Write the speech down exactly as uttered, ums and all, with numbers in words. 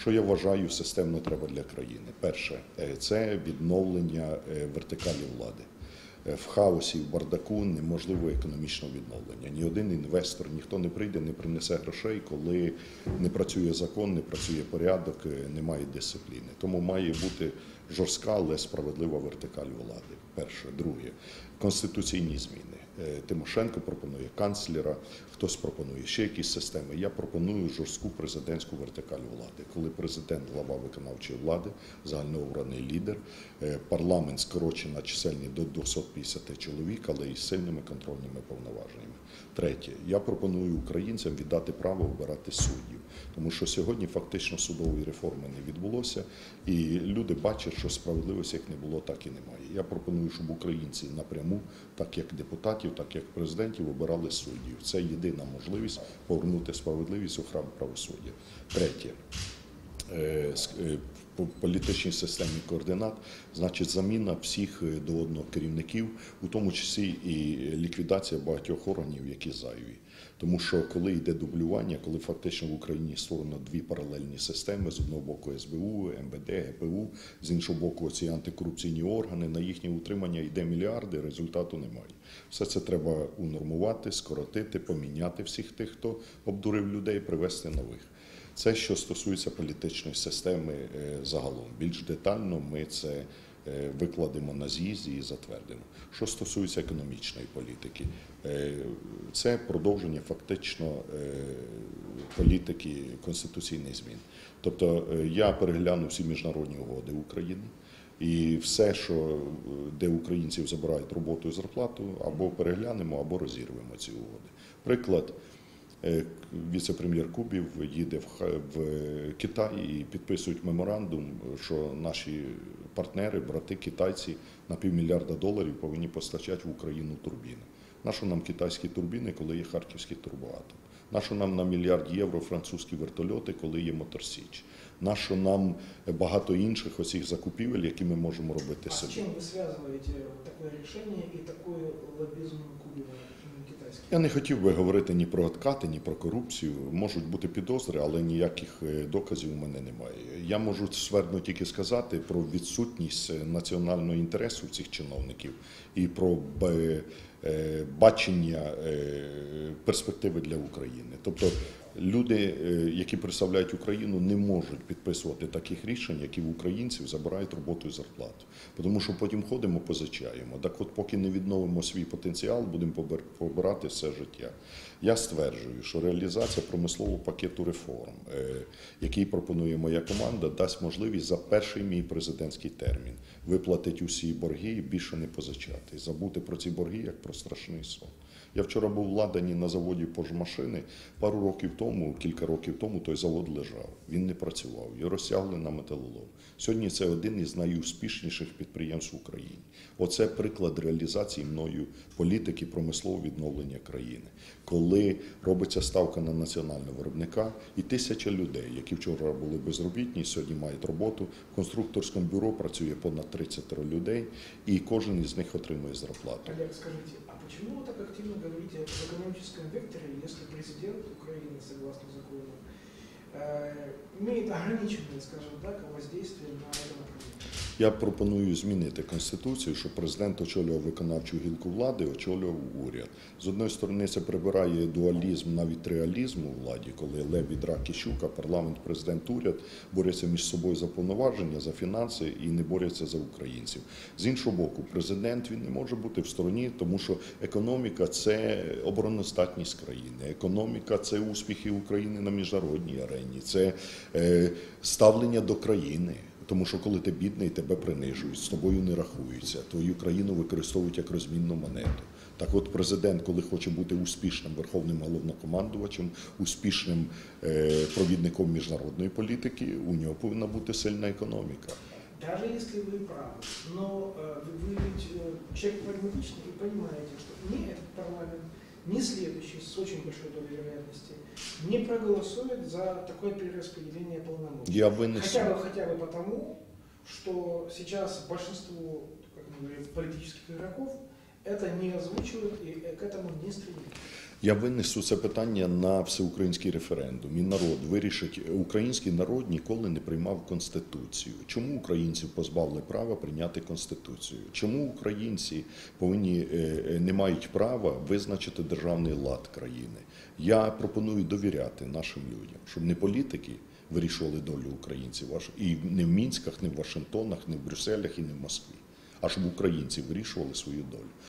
що я вважаю системно треба для країни. Перше – це відновлення вертикалі влади. В хаосі, в бардаку неможливо економічне відновлення. Ні один інвестор, ніхто не прийде, не принесе грошей, коли не працює закон, не працює порядок, немає дисципліни. Тому має бути жорстка, але справедлива вертикаль влади. Перше. Друге. Конституційні зміни. Тимошенко пропонує канцлера, хтось пропонує ще якісь системи. Я пропоную жорстку президентську вертикаль влади, коли президент – глава виконавчої влади, загальнообраний лідер, парламент скорочена чисельність до двохсот п'ятдесяти чоловік, але із сильними контрольними повноваженнями. Третє. Я пропоную українцям віддати право обирати суддів, тому що сьогодні фактично судової реформи не відбулося, і люди бачать, що справедливості як не було, так і немає. Я пропоную, щоб українці напряму, так як депутатів, так як президентів, обирали суддів. Це єдина можливість повернути справедливість у храм правосуддя. Третє. В політичній системі координат, значить, заміна всіх до одного керівників, у тому числі і ліквідація багатьох органів, які зайві. Тому що коли йде дублювання, коли фактично в Україні створено дві паралельні системи, з одного боку С Б У, М В Д, Г П У, з іншого боку ці антикорупційні органи, на їхнє утримання йде мільярди, результату немає. Все це треба унормувати, скоротити, поміняти всіх тих, хто обдурив людей, привести нових. Це, що стосується політичної системи загалом. Більш детально ми це викладемо на з'їзді і затвердимо. Що стосується економічної політики, це продовження фактично політики конституційних змін. Тобто я перегляну всі міжнародні угоди України, і все, що, де українців забирають роботу і зарплату, або переглянемо, або розірвемо ці угоди. Приклад. Віце-прем'єр Кубів їде в Китай і підписують меморандум, що наші партнери, брати, китайці на півмільярда доларів повинні постачати в Україну турбіни. Нащо нам китайські турбіни, коли є харківський турбоатом? Нащо нам на мільярд євро французькі вертольоти, коли є Мотор Січ? Нащо нам багато інших оцих закупівель, які ми можемо робити собі? А з чим ви зв'язуєте таке рішення і такий лобізм Кубіва? Я не хотів би говорити ні про откати, ні про корупцію. Можуть бути підозри, але ніяких доказів у мене немає. Я можу ствердно тільки сказати про відсутність національного інтересу цих чиновників і про бачення перспективи для України. Тобто люди, які представляють Україну, не можуть підписувати таких рішень, які в українців забирають роботу і зарплату. Тому що потім ходимо, позичаємо. Так от поки не відновимо свій потенціал, будемо побирати все життя. Я стверджую, що реалізація промислового пакету реформ, який пропонує моя команда, дасть можливість за перший мій президентський термін виплатити усі борги і більше не позичати. Забути про ці борги, як про страшний сон. Я вчора був в Ладані на заводі пожмашини. Пару років тому, кілька років тому, той завод лежав. Він не працював. Його розтягли на металолом. Сьогодні це один із найуспішніших підприємств в Україні. Оце приклад реалізації мною політики промислового відновлення країни. Коли робиться ставка на національного виробника і тисяча людей, які вчора були безробітні, сьогодні мають роботу. В конструкторському бюро працює понад тридцять людей, і кожен із них отримує зарплату. Олег, скажіть, а чому ви так активно говорите об экономическом векторе, если президент Украины, согласно закону, имеет ограниченное, скажем так, воздействие на это направление? Я пропоную змінити Конституцію, щоб президент очолював виконавчу гілку влади, очолював уряд. З одної сторони, це прибирає дуалізм, навіть реалізм у владі, коли Лебідь, Рак і Щука, парламент, президент, уряд борються між собою за повноваження, за фінанси і не борються за українців. З іншого боку, президент, він не може бути в стороні, тому що економіка – це обороноздатність країни, економіка – це успіхи України на міжнародній арені, це ставлення до країни. Тому що коли ти бідний, тебе принижують, з тобою не рахуються, твою країну використовують як розмінну монету. Так от президент, коли хоче бути успішним верховним головнокомандувачем, успішним провідником міжнародної політики, у нього повинна бути сильна економіка. Даже если вы правы, но вы ведь человек прагматичный и понимаете, что ни этот парламент, ни следующий, с очень большой долей вероятности, не проголосует за такое перераспределение полномочий. Я вынесу. Хотя бы, хотя бы потому, что сейчас большинство, как мы говорим, политических игроков это не озвучивают и к этому не стремятся. Я винесу це питання на всеукраїнський референдум, і народ вирішить. Український народ ніколи не приймав Конституцію. Чому українців позбавили права прийняти Конституцію? Чому українці повинні, не мають права визначити державний лад країни? Я пропоную довіряти нашим людям, щоб не політики вирішували долю українців, і не в Мінськах, не в Вашингтонах, не в Брюсселях, і не в Москві, а щоб українці вирішували свою долю.